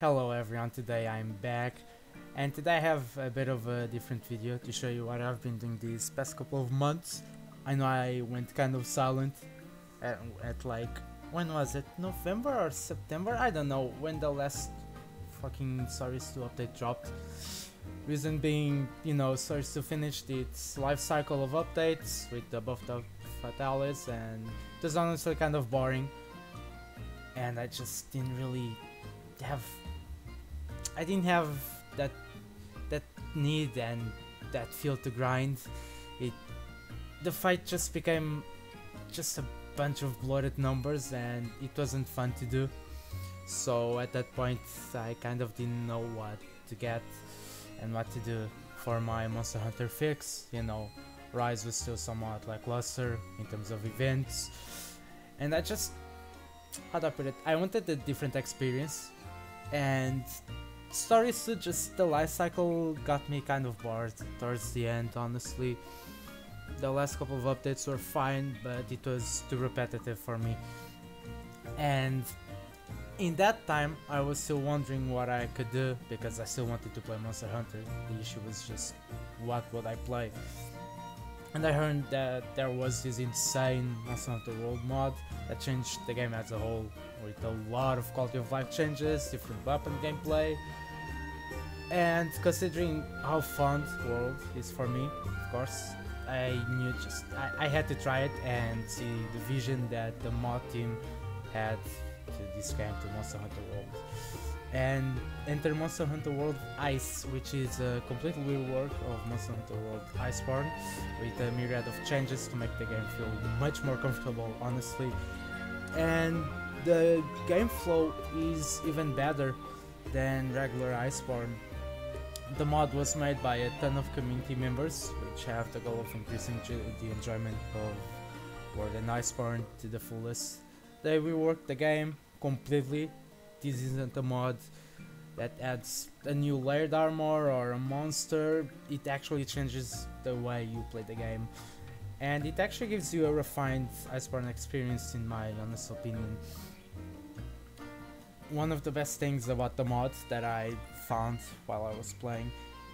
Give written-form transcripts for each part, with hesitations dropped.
Hello everyone, today I'm back and today I have a bit of a different video to show you what I've been doing these past couple of months. I know I went kind of silent at like, when was it, November or September? I don't know when the last fucking Source 2 update dropped. Reason being, you know, Source 2 finished its life cycle of updates with the buffed up Fatalis and it was honestly kind of boring and I just didn't really have that need and that feel to grind it. The fight just became just a bunch of bloated numbers and it wasn't fun to do, so at that point I kind of didn't know what to get and what to do for my Monster Hunter fix. You know, Rise was still somewhat lackluster in terms of events and I just, how do I put it, I wanted a different experience. And Stories 2, just the life cycle got me kind of bored towards the end, honestly. The last couple of updates were fine, but it was too repetitive for me. And in that time, I was still wondering what I could do, because I still wanted to play Monster Hunter. The issue was just, what would I play? And I heard that there was this insane Monster Hunter World mod that changed the game as a whole, with a lot of quality of life changes, different weapon gameplay, and considering how fun World is for me, of course, I knew just I had to try it and see the vision that the mod team had to this game, to Monster Hunter World. And enter Monster Hunter World Ice, which is a complete rework of Monster Hunter World Iceborne, with a myriad of changes to make the game feel much more comfortable, honestly. And the game flow is even better than regular Iceborne. The mod was made by a ton of community members, which have the goal of increasing the enjoyment of World and Iceborne to the fullest. They reworked the game completely. This isn't a mod that adds a new layered armor or a monster. It actually changes the way you play the game. And it actually gives you a refined Iceborne experience, in my honest opinion. One of the best things about the mod that I found while I was playing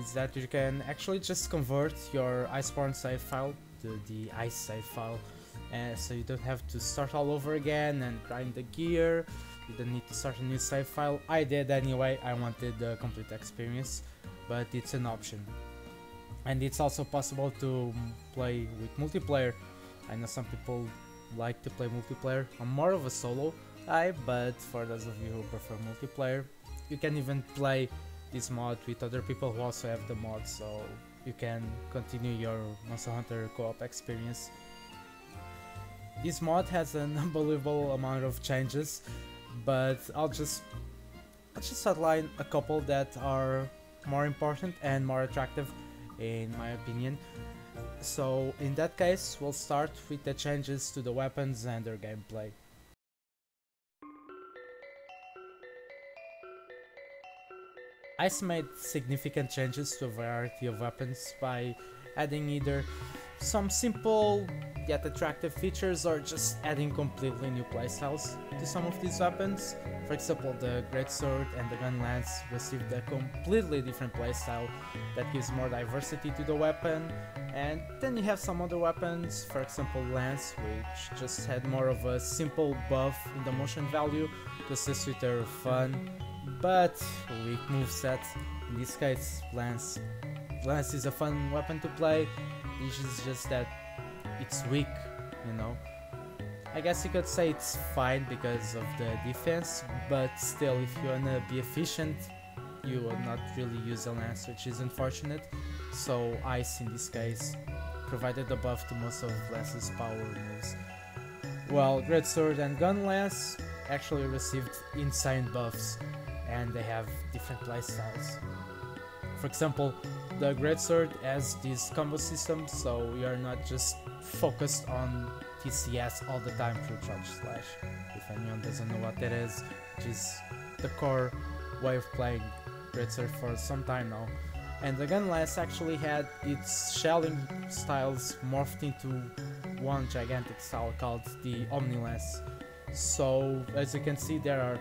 is that you can actually just convert your Iceborne save file to the Ice save file. So you don't have to start all over again and grind the gear. You don't need to start a new save file. I did anyway, I wanted the complete experience, but it's an option. And it's also possible to play with multiplayer. I know some people like to play multiplayer. I'm more of a solo guy, but for those of you who prefer multiplayer, you can even play this mod with other people who also have the mod, so you can continue your Monster Hunter co-op experience. This mod has an unbelievable amount of changes, but I'll just outline a couple that are more important and more attractive in my opinion. So in that case, we'll start with the changes to the weapons and their gameplay. Ice made significant changes to a variety of weapons by adding either some simple yet attractive features or just adding completely new playstyles to some of these weapons. For example, the Greatsword and the Gun Lance received a completely different playstyle that gives more diversity to the weapon, and then you have some other weapons, for example Lance, which just had more of a simple buff in the motion value to assist with their fun but weak moveset. In this case, Lance is a fun weapon to play. This is just that it's weak, you know. I guess you could say it's fine because of the defense, but still, if you wanna be efficient, you will not really use a Lance, which is unfortunate. So Ice, in this case, provided a buff to most of Lance's power moves. Well, Greatsword and Gun Lance actually received insane buffs, and they have different playstyles. For example, the Greatsword has this combo system, so you are not just focused on TCS all the time through Charge Slash. If anyone doesn't know what that is, which is the core way of playing Greatsword for some time now. And the Gun Lance actually had its shelling styles morphed into one gigantic style called the Omni Lance. So as you can see, there are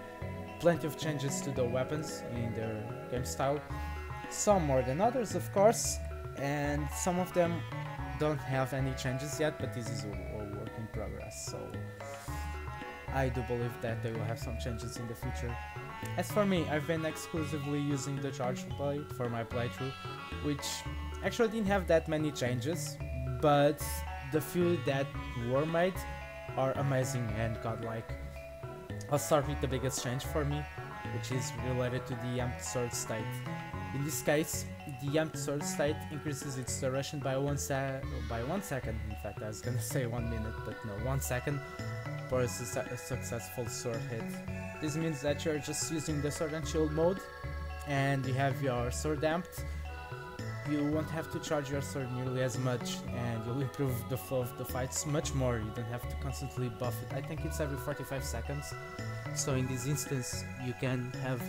plenty of changes to the weapons in their game style, some more than others of course, and some of them don't have any changes yet, but this is a work in progress, so I do believe that they will have some changes in the future. As for me, I've been exclusively using the Charge Blade for my playthrough, which actually didn't have that many changes, but the few that were made are amazing and godlike. I'll start with the biggest change for me, which is related to the Amped Sword state. In this case, the Amped Sword state increases its duration by 1 second, in fact I was gonna say 1 minute, but no, 1 second for a successful sword hit. This means that you're just using the Sword and Shield mode and you have your sword amped. You won't have to charge your sword nearly as much, and you'll improve the flow of the fights much more. You don't have to constantly buff it. I think it's every 45 seconds, so in this instance you can have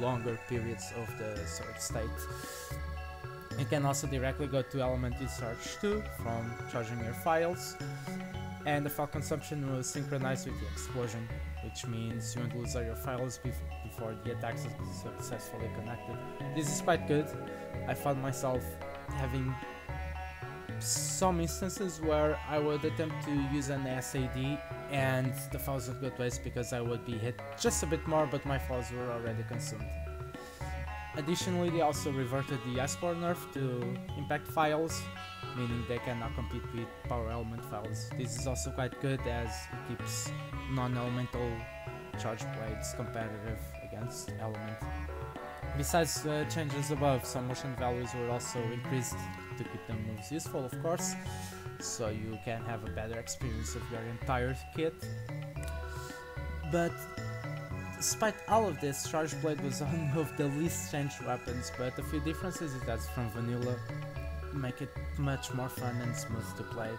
longer periods of the sword state. You can also directly go to element discharge 2 from charging your files, and the file consumption will synchronize with the explosion, which means you won't lose all your files before the attack is successfully connected. This is quite good. I found myself having some instances where I would attempt to use an SAD and the files would go to waste because I would be hit just a bit more, but my files were already consumed. Additionally, they also reverted the Iceborne nerf to impact files, meaning they cannot compete with power element files. This is also quite good as it keeps non-elemental charge blades competitive against element. Besides the changes above, some motion values were also increased to keep the moves useful, of course, so you can have a better experience of your entire kit. But despite all of this, Charge Blade was one of the least changed weapons, but a few differences it has from vanilla make it much more fun and smooth to play.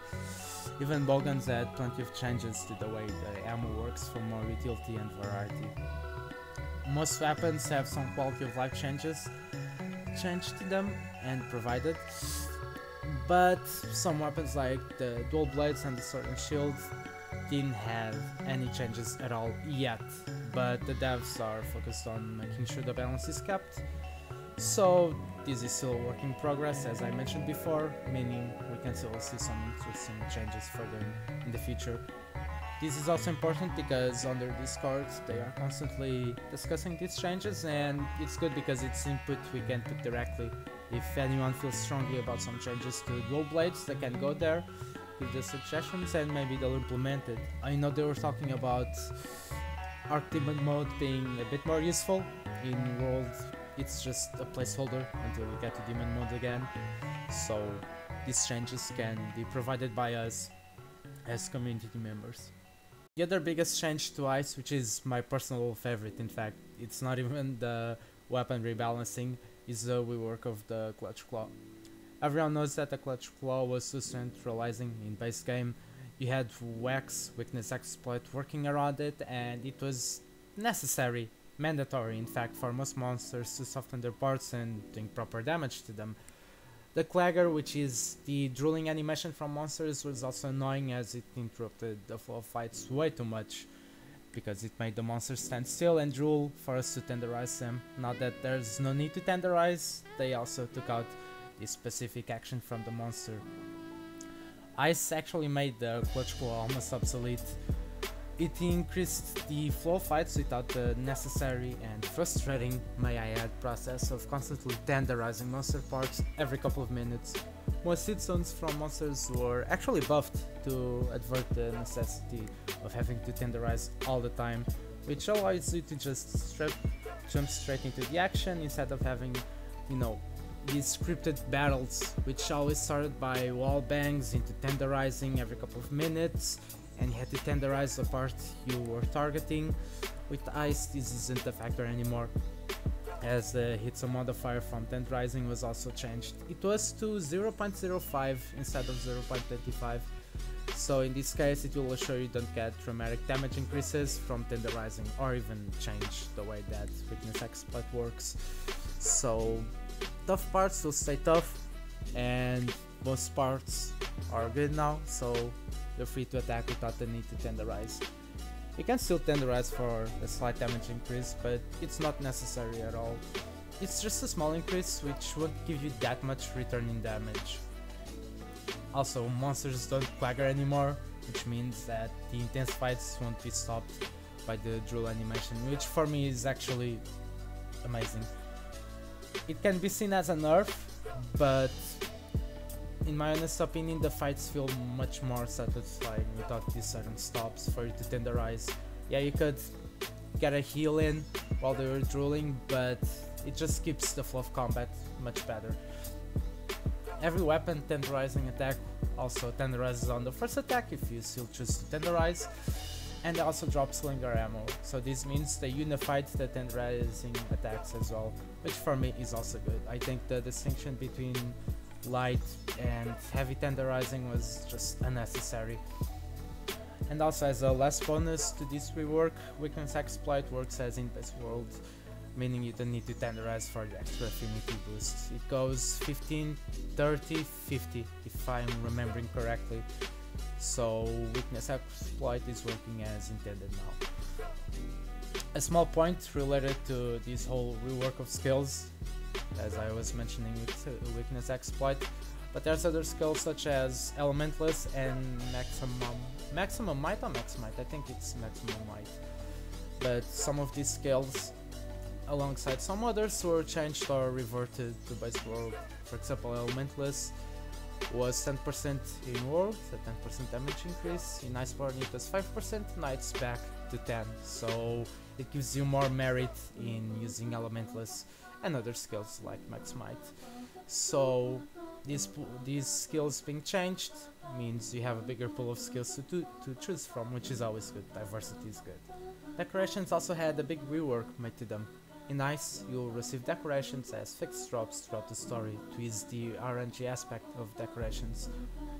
Even Bowguns add plenty of changes to the way the ammo works for more utility and variety. Most weapons have some quality of life change to them and provided, but some weapons like the Dual Blades and the Sword and Shield didn't have any changes at all yet, but the devs are focused on making sure the balance is kept. So this is still a work in progress, as I mentioned before, meaning we can still see some interesting changes further in the future. This is also important because on their Discord they are constantly discussing these changes, and it's good because it's input we can put directly. If anyone feels strongly about some changes to Dual Blades, they can go there, give the suggestions, and maybe they'll implement it. I know they were talking about Demon Mode being a bit more useful in World. It's just a placeholder until we get to Demon Mode again, so these changes can be provided by us as community members. The other biggest change to Ice, which is my personal favorite, in fact, it's not even the weapon rebalancing, is the rework of the Clutch Claw. Everyone knows that the Clutch Claw was so centralizing in base game. You had Wex, Weakness Exploit, working around it, and it was necessary. Mandatory, in fact, for most monsters to soften their parts and doing proper damage to them. The Clagger, which is the drooling animation from monsters, was also annoying as it interrupted the flow of fights way too much, because it made the monsters stand still and drool for us to tenderize them. Now that there's no need to tenderize, they also took out this specific action from the monster. Ice actually made the Clutch Claw almost obsolete. It increased the flow fights without the necessary and frustrating, may I add, process of constantly tenderizing monster parts every couple of minutes. Most hit zones from monsters were actually buffed to avert the necessity of having to tenderize all the time, which allows you to just jump straight into the action instead of having, you know, these scripted battles, which always started by wall bangs into tenderizing every couple of minutes, and you had to tenderize the part you were targeting. With Ice, this isn't a factor anymore, as the hitzone modifier from tenderizing was also changed. It was to 0.05 instead of 0.25, so in this case it will assure you don't get dramatic damage increases from tenderizing or even change the way that Weakness Exploit works. So tough parts will stay tough, and most parts are good now, so you're free to attack without the need to tenderize. You can still tenderize for a slight damage increase, but it's not necessary at all. It's just a small increase, which won't give you that much return in damage. Also, monsters don't clagger anymore, which means that the intense fights won't be stopped by the drool animation, which for me is actually amazing. It can be seen as a nerf, but in my honest opinion the fights feel much more satisfying without these sudden stops for you to tenderize. Yeah, you could get a heal in while they were drooling, but it just keeps the flow of combat much better. Every weapon tenderizing attack also tenderizes on the first attack if you still choose to tenderize, and also drop slinger ammo, so this means they unified the tenderizing attacks as well, which for me is also good. I think the distinction between light and heavy tenderizing was just unnecessary. And also, as a last bonus to this rework, Weakness Exploit works as in base world, meaning you don't need to tenderize for the extra affinity boost. It goes 15, 30, 50 if I'm remembering correctly. So Weakness Exploit is working as intended now. A small point related to this whole rework of skills, as I was mentioning with Weakness Exploit, but there's other skills such as Elementless and Maximum Might or Max Might, I think it's Maximum Might. But some of these skills, alongside some others, were changed or reverted to base world. For example, Elementless was 10% in world, a 10% damage increase. In Iceborne it was 5%, now it's back to 10, so it gives you more merit in using Elementless and other skills like Max Might. So these skills being changed means you have a bigger pool of skills to choose from, which is always good. Diversity is good. Decorations also had a big rework made to them. In Ice, you'll receive decorations as fixed drops throughout the story to ease the RNG aspect of decorations.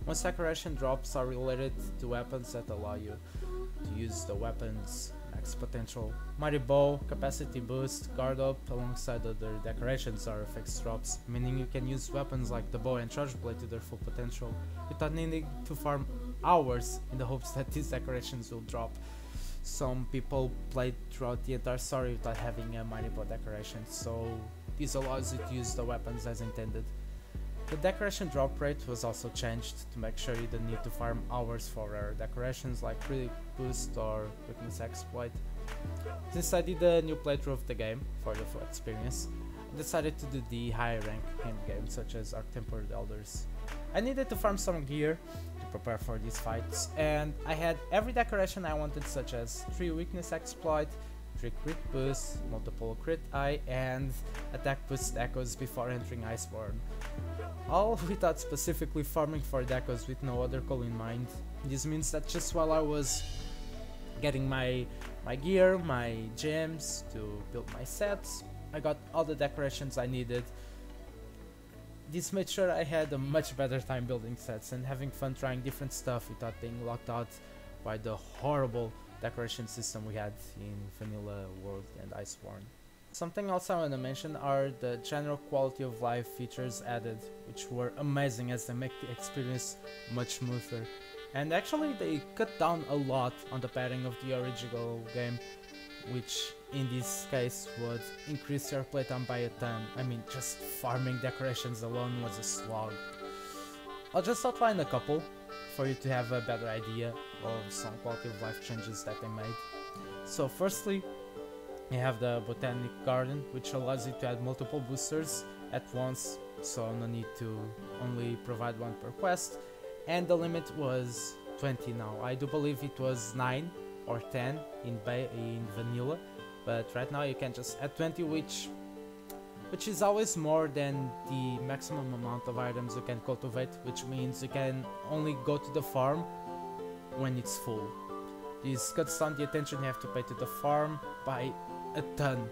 Most decoration drops are related to weapons that allow you to use the weapon's max potential. Mighty Bow, Capacity Boost, Guard Up, alongside other decorations, are fixed drops, meaning you can use weapons like the bow and Charge Blade to their full potential without needing to farm hours in the hopes that these decorations will drop. Some people played throughout the entire story without having a Mighty Bow decoration, so this allows you to use the weapons as intended. The decoration drop rate was also changed to make sure you don't need to farm hours for rare decorations like Crit Boost or Weakness Exploit. Since I did a new playthrough of the game for the full experience, I decided to do the high rank end games such as Arch-tempered Elders. I needed to farm some gear to prepare for these fights, and I had every decoration I wanted, such as 3 Weakness Exploit, 3 Crit Boost, multiple Crit Eye, and Attack Boost Echoes before entering Iceborne, all without specifically farming for decos with no other goal in mind. This means that just while I was getting my gear, my gems to build my sets, I got all the decorations I needed. This made sure I had a much better time building sets and having fun trying different stuff without being locked out by the horrible decoration system we had in Vanilla World and Iceborne. Something else I want to mention are the general quality of life features added, which were amazing as they make the experience much smoother. And actually they cut down a lot on the padding of the original game, which in this case would increase your playtime by a ton. I mean, just farming decorations alone was a slog. I'll just outline a couple for you to have a better idea of some quality of life changes that they made. So firstly, you have the Botanic Garden, which allows you to add multiple boosters at once, so no need to only provide one per quest, and the limit was 20 now. I do believe it was 9 or 10 in vanilla, but right now you can just add 20, which is always more than the maximum amount of items you can cultivate, which means you can only go to the farm when it's full. This cuts down the attention you have to pay to the farm by a ton.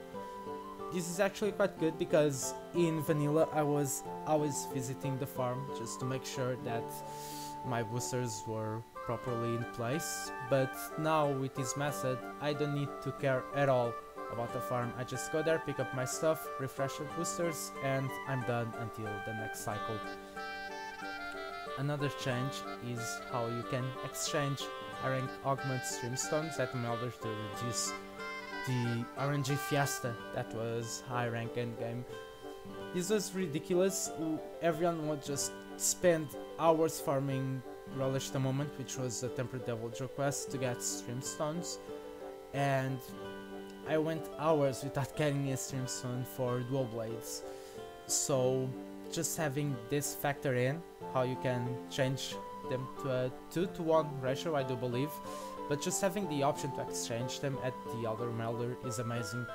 This is actually quite good because in vanilla I was always visiting the farm just to make sure that my boosters were properly in place, but now with this method I don't need to care at all about the farm. I just go there, pick up my stuff, refresh the boosters, and I'm done until the next cycle. Another change is how you can exchange RNG augments Dreamstones that Melder to reduce the RNG fiesta that was high rank endgame. This was ridiculous. Everyone would just spend hours farming Relish the Moment, which was a Tempered Devilage quest to get Streamstones, and I went hours without getting a Streamstone for Dual Blades. So just having this factor in, how you can change them to a 2-to-1 ratio, I do believe, but just having the option to exchange them at the Elder Melder is amazing.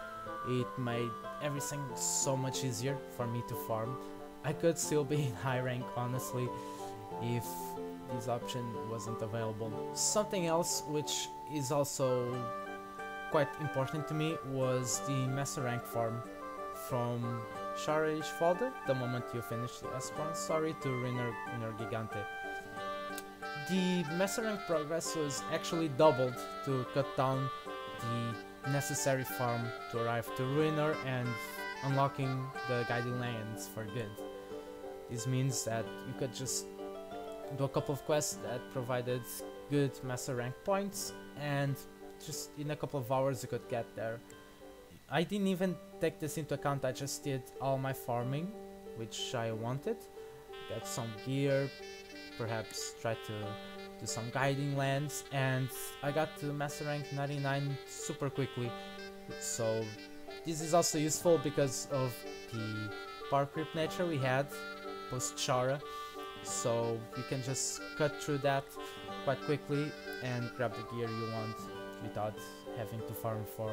It made everything so much easier for me to farm. I could still be in high rank, honestly, if this option wasn't available. Something else which is also quite important to me was the Master Rank farm from Shara Ishvalda, the moment you finish the Iceborne story, to Ruiner Gigante. The Master Rank progress was actually doubled to cut down the necessary farm to arrive to Ruiner and unlocking the Guiding Lands for good. This means that you could just do a couple of quests that provided good Master Rank points, and just in a couple of hours you could get there. I didn't even take this into account, I just did all my farming, which I wanted. Get some gear, perhaps try to do some Guiding Lands, and I got to Master Rank 99 super quickly. So this is also useful because of the power creep nature we had post Shara, so you can just cut through that quite quickly and grab the gear you want without having to farm for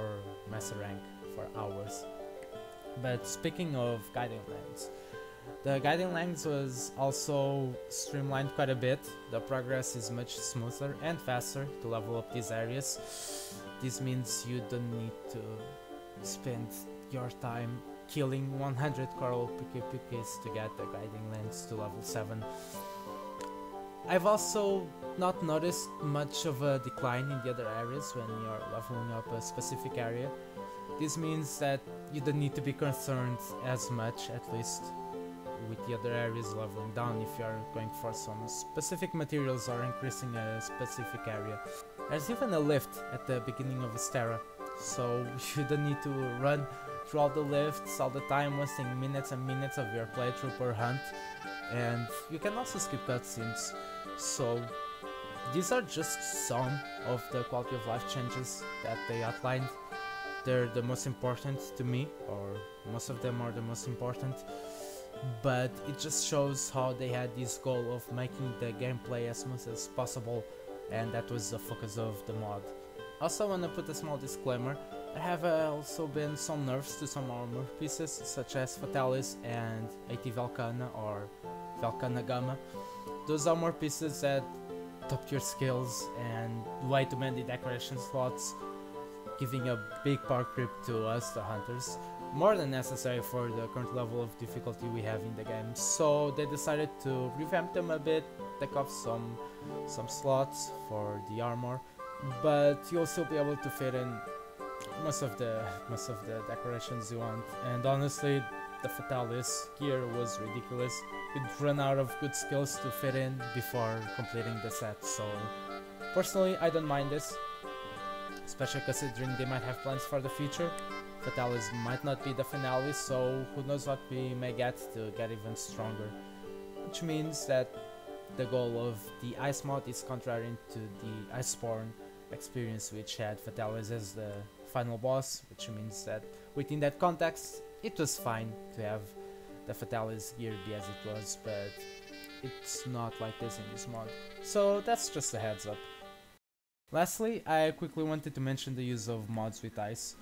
Master Rank for hours. But speaking of Guiding Lands, the Guiding Lands was also streamlined quite a bit. The progress is much smoother and faster to level up these areas. This means you don't need to spend your time killing 100 coral PKPKs to get the Guiding Lands to level 7. I've also not noticed much of a decline in the other areas when you're leveling up a specific area. This means that you don't need to be concerned as much, at least, with the other areas leveling down if you're going for some specific materials or increasing a specific area. There's even a lift at the beginning of Astera, so you don't need to run through all the lifts all the time, wasting minutes and minutes of your playthrough per hunt, and you can also skip cutscenes. So these are just some of the quality of life changes that they outlined. They're the most important to me, or most of them are the most important, but it just shows how they had this goal of making the gameplay as smooth as possible, and that was the focus of the mod. Also want to put a small disclaimer, there have also been some nerfs to some armor pieces such as Fatalis and AT Velkhana or Velkhana Gamma. Those armor pieces had top tier skills and way too many decoration slots, giving a big power creep to us the hunters, more than necessary for the current level of difficulty we have in the game. So they decided to revamp them a bit, take off some slots for the armor, but you'll still be able to fit in most of the decorations you want. And honestly, the Fatalis gear was ridiculous. We'd run out of good skills to fit in before completing the set, so personally I don't mind this, especially considering they might have plans for the future. Fatalis might not be the finale, so who knows what we may get to get even stronger, which means that the goal of the Ice mod is contrary to the Iceborne experience, which had Fatalis as the final boss, which means that within that context it was fine to have the Fatalis gear be as it was, but it's not like this in this mod, so that's just a heads up. Lastly, I quickly wanted to mention the use of mods with ice.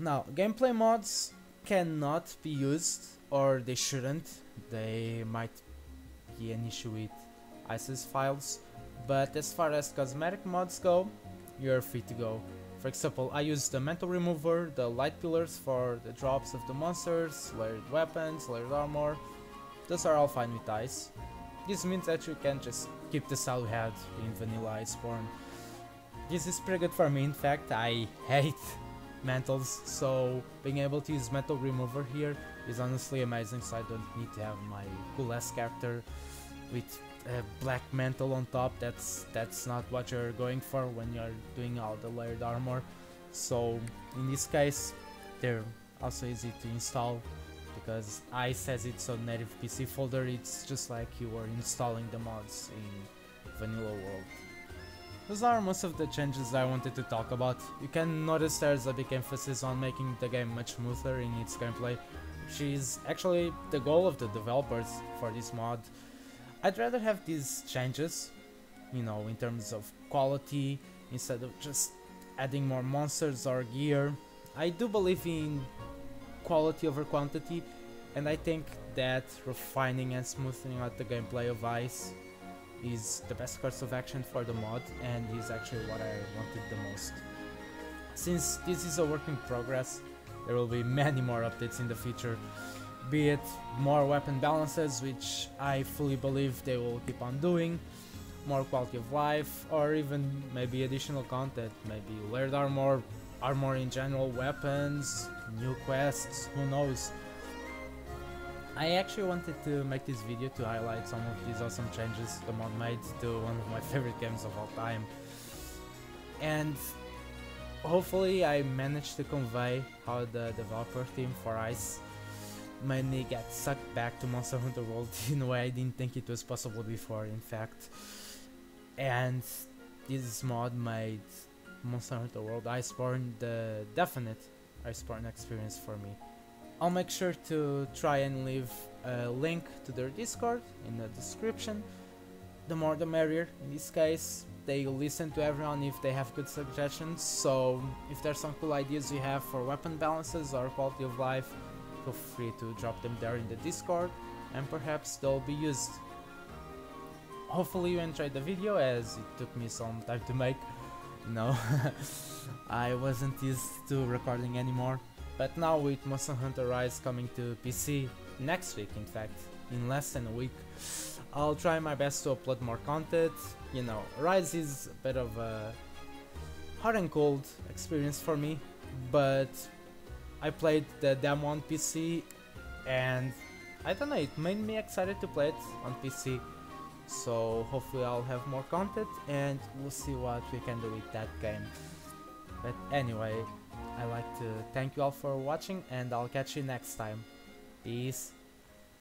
Now, gameplay mods cannot be used, or they shouldn't. They might be an issue with ICE's files, but as far as cosmetic mods go, you're free to go. For example, I used the Mantle Remover, the Light Pillars for the drops of the monsters, layered weapons, layered armor. Those are all fine with ice. This means that you can just keep the style we had in Vanilla Iceborne. This is pretty good for me. In fact, I hate mantles, so being able to use Mantle Remover here is honestly amazing, so I don't need to have my cool ass character with black mantle on top. That's not what you're going for when you're doing all the layered armor. So in this case, they're also easy to install because ICE has its own native PC folder. It's just like you were installing the mods in Vanilla World. Those are most of the changes I wanted to talk about. You can notice there's a big emphasis on making the game much smoother in its gameplay, which is actually the goal of the developers for this mod. I'd rather have these changes, you know, in terms of quality, instead of just adding more monsters or gear. I do believe in quality over quantity, and I think that refining and smoothing out the gameplay of ICE is the best course of action for the mod, and is actually what I wanted the most. Since this is a work in progress, there will be many more updates in the future, be it more weapon balances, which I fully believe they will keep on doing, more quality of life, or even maybe additional content, maybe layered armor, armor in general, weapons, new quests, who knows. I actually wanted to make this video to highlight some of these awesome changes the mod made to one of my favorite games of all time, and hopefully I managed to convey how the developer team for ICE made me get sucked back to Monster Hunter World in a way I didn't think it was possible before, in fact. And this mod made Monster Hunter World Iceborne the definite Iceborne experience for me. I'll make sure to try and leave a link to their Discord in the description. The more the merrier. In this case, they listen to everyone if they have good suggestions, so if there's some cool ideas you have for weapon balances or quality of life, feel free to drop them there in the Discord, and perhaps they'll be used. Hopefully you enjoyed the video, as it took me some time to make. No, I wasn't used to recording anymore. But now with Monster Hunter Rise coming to PC next week, in fact, in less than a week, I'll try my best to upload more content. You know, Rise is a bit of a hot and cold experience for me, but I played the demo on PC and I don't know, it made me excited to play it on PC. So hopefully I'll have more content and we'll see what we can do with that game. But anyway, I'd like to thank you all for watching, and I'll catch you next time. Peace.